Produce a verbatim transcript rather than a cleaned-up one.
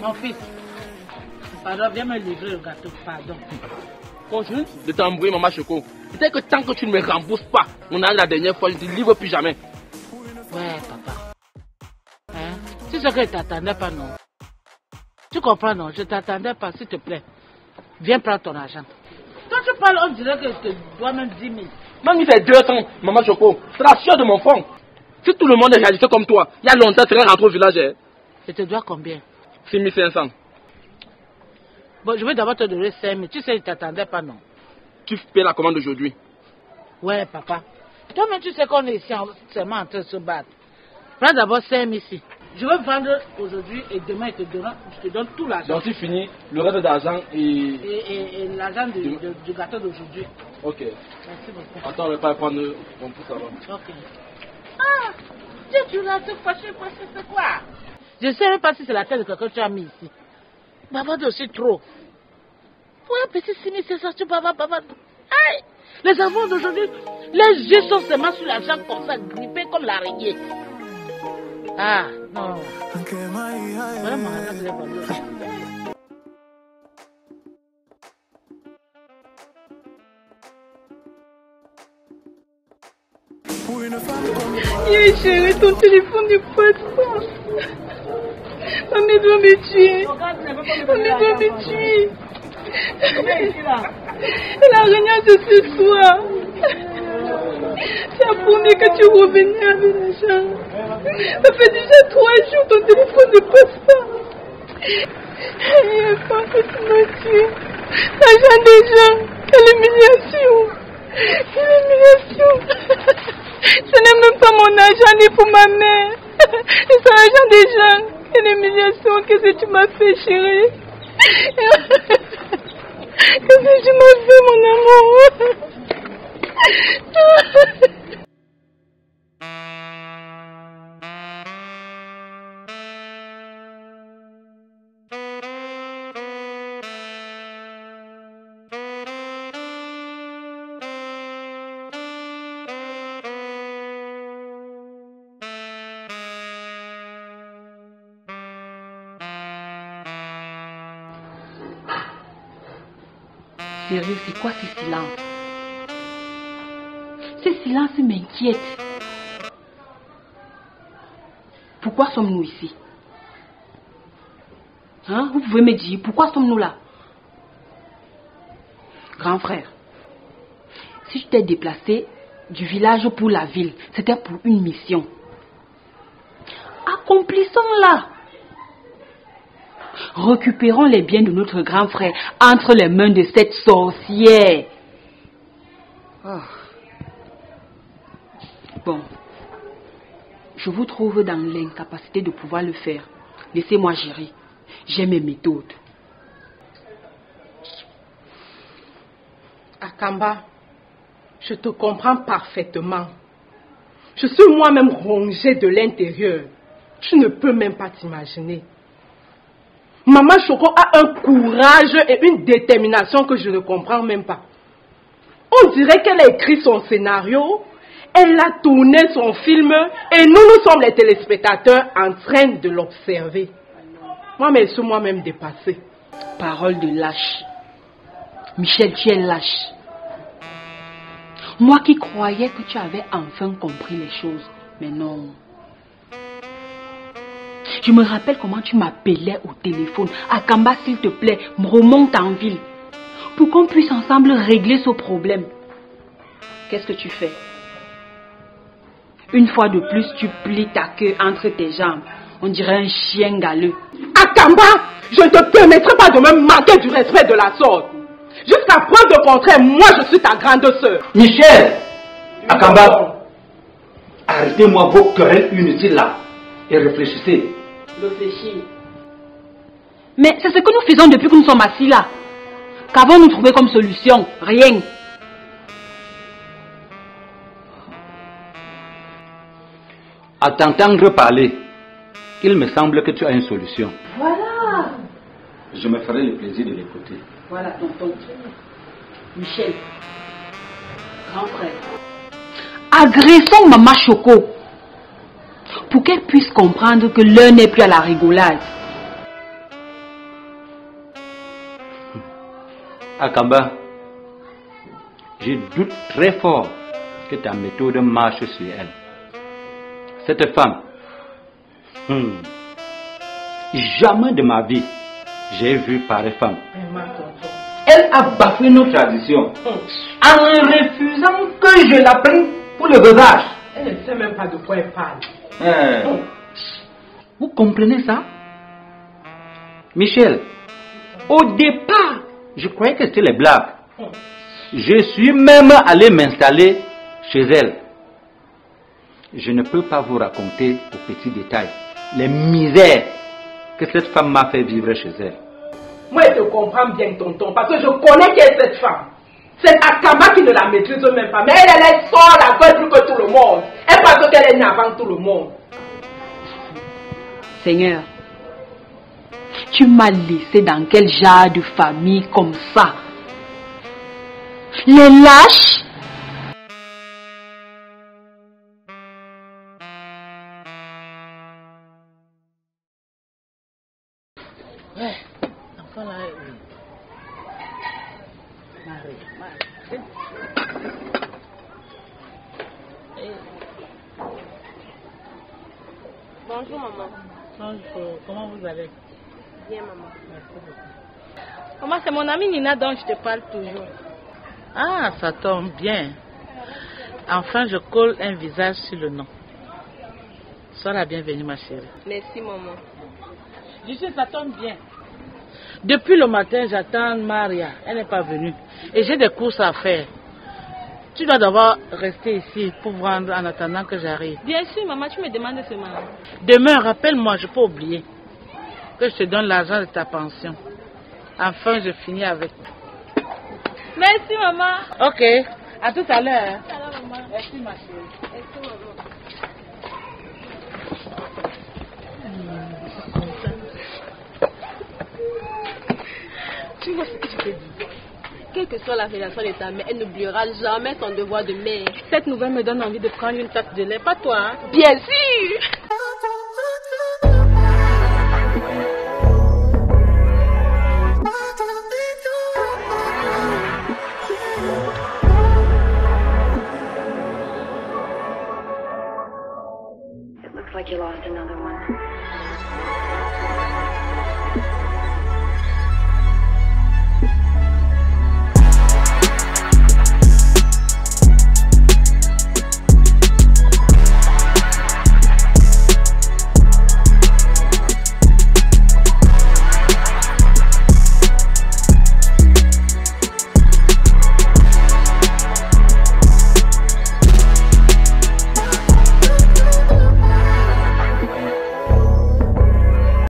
Mon fils, pardon, viens me livrer le gâteau, pardon. Continue de t'embrouiller, Maman Choco. Peut-être que tant que tu ne me rembourses pas, on a la dernière fois, je ne te livre plus jamais. Ouais, papa. Hein? C'est ce que je t'attendais pas, non? Tu comprends, non? Je t'attendais pas, s'il te plaît. Viens prendre ton argent. Quand tu parles, on dirait que je te dois même dix mille. Même il fait deux cents, Maman Choco. Tu seras sûre de mon fond. Si tout le monde est réalisé comme toi, il y a longtemps, tu serais rentré au village. Hein? Je te dois combien? six mille cinq cents. Bon, je vais d'abord te donner cinq mille. Tu sais, je ne t'attendais pas, non? Tu payes la commande aujourd'hui? Ouais, papa. Toi-même, tu sais qu'on est ici seulement en train de se battre. Prends d'abord cinq mille ici. Je vais vendre aujourd'hui et demain, je te donne, je te donne tout l'argent. Donc, tu finis le reste d'argent et... Et, et, et l'argent du, du... du, du gâteau d'aujourd'hui. Ok. Merci beaucoup. Attends, on ne va pas prendre mon pouce avant. Ok. Ah, tu l'as te fâché parce que c'est quoi? Je ne sais même pas si c'est la tête de quelqu'un que tu as mis ici. Bavarde aussi trop. Pour un petit signe, c'est ça, tu bavardes, bavardes. Aïe! Les enfants d'aujourd'hui, les yeux sont seulement sur la jambe comme ça, grippés comme l'araignée. Ah, non. Vraiment, arrête les bonnes. Yé chérie, ton téléphone ne passe pas. On est doit me tuer. On est doit me tuer. La réunion de ce soir. Ça promet que tu revenais avec l'argent. Ça fait déjà trois jours ton téléphone ne passe pas. Je pense que tu m'as tué. L'argent des gens. Quelle humiliation. Quelle humiliation. Je n'aime même pas mon argent ni pour ma mère. C'est son argent des gens. Quelle humiliation. Qu'est-ce que tu m'as fait, chérie? Qu'est-ce que tu m'as fait, mon amour? Sérieux, c'est quoi ce silence? Ce silence m'inquiète. Pourquoi sommes-nous ici? Hein? Vous pouvez me dire, pourquoi sommes-nous là? Grand frère, si je t'ai déplacé du village pour la ville, c'était pour une mission. Accomplissons-la. Récupérons les biens de notre grand frère entre les mains de cette sorcière. Oh. Bon, je vous trouve dans l'incapacité de pouvoir le faire. Laissez-moi gérer. J'ai mes méthodes. Akamba, je te comprends parfaitement. Je suis moi-même rongée de l'intérieur. Tu ne peux même pas t'imaginer. Maman Choco a un courage et une détermination que je ne comprends même pas. On dirait qu'elle a écrit son scénario, elle a tourné son film et nous, nous sommes les téléspectateurs en train de l'observer. Moi, mais je suis moi-même dépassée. Parole de lâche. Michel, tu es lâche. Moi qui croyais que tu avais enfin compris les choses, mais non. Je me rappelle comment tu m'appelais au téléphone. Akamba, s'il te plaît, remonte en ville pour qu'on puisse ensemble régler ce problème. Qu'est-ce que tu fais? Une fois de plus, tu plies ta queue entre tes jambes. On dirait un chien galeux. Akamba, je ne te permettrai pas de me manquer du respect de la sorte. Jusqu'à preuve de contraire, moi je suis ta grande sœur. Michel, Akamba, arrêtez-moi vos querelles inutiles là et réfléchissez. Réfléchir. Mais c'est ce que nous faisons depuis que nous sommes assis là. Qu'avons-nous trouvé comme solution? Rien. À t'entendre parler, il me semble que tu as une solution. Voilà. Je me ferai le plaisir de l'écouter. Voilà, tonton. Michel, grand frère, agressons Maman Choco pour qu'elle puisse comprendre que l'heure n'est plus à la rigolade. Akamba, je doute très fort que ta méthode marche sur elle. Cette femme, hmm, jamais de ma vie j'ai vu pareille femme. Elle a bafoué nos traditions en refusant que je la prenne pour le veuvage. Elle ne sait même pas de quoi elle parle. Hmm. Hmm. Vous comprenez ça? Michel, au départ, je croyais que c'était les blagues. Je suis même allé m'installer chez elle. Je ne peux pas vous raconter aux petits détails les misères que cette femme m'a fait vivre chez elle. Moi, je comprends bien, tonton, parce que je connais qui est cette femme. C'est Akamba qui ne la maîtrise même pas. Mais elle, elle sort la gueule plus que tout le monde. Elle pense qu'elle est avant tout le monde. Seigneur, tu m'as laissé dans quel genre de famille comme ça? Les lâches? Ouais, l'enfant là, oui. Marie, Marie. Hey. Bonjour maman. Bonjour, comment vous allez? Bien maman. Merci beaucoup. Maman, c'est mon amie Nina dont je te parle toujours. Ah, ça tombe bien. Enfin, je colle un visage sur le nom. Sois la bienvenue, ma chérie. Merci, maman. Je sais, ça tombe bien. Depuis le matin, j'attends Maria. Elle n'est pas venue. Et j'ai des courses à faire. Tu dois d'abord rester ici pour vendre en attendant que j'arrive. Bien sûr, maman, tu me demandes ce matin. Demain, rappelle-moi, je peux oublier que je te donne l'argent de ta pension. Enfin, je finis avec toi. Merci, maman. Ok, à tout à l'heure. Merci, ma chérie. Merci, maman. Tu vois ce que je te dis? Quelle que soit la relation de ta mère, elle n'oubliera jamais son devoir de mère. Cette nouvelle me donne envie de prendre une tasse de lait, pas toi, hein? Bien sûr. You lost another one.